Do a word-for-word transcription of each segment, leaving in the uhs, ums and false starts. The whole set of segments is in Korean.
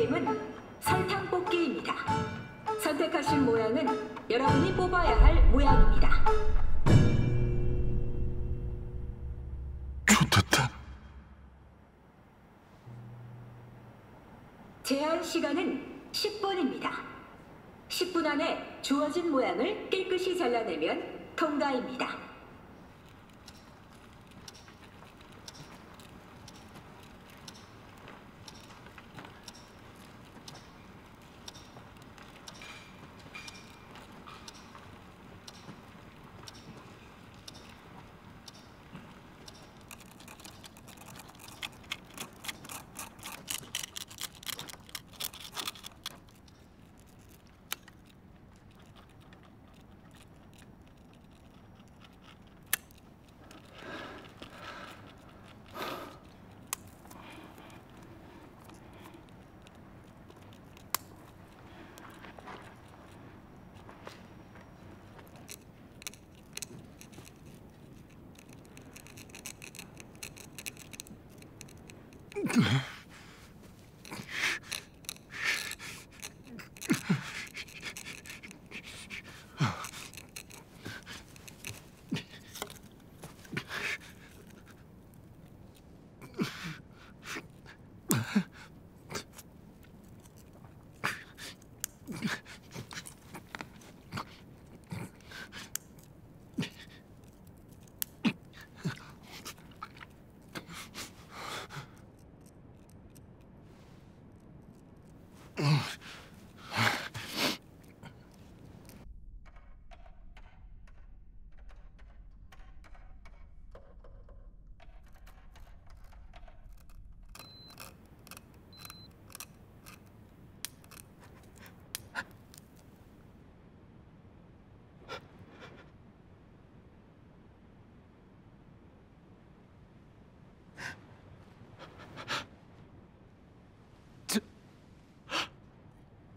게임은 설탕 뽑기입니다. 선택하신 모양은 여러분이 뽑아야 할 모양입니다. 좋됐다. 제한 시간은 십 분입니다. 십 분 안에 주어진 모양을 깨끗이 잘라내면 통과입니다.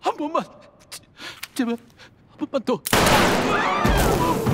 한 번만, 제발 한 번만 더.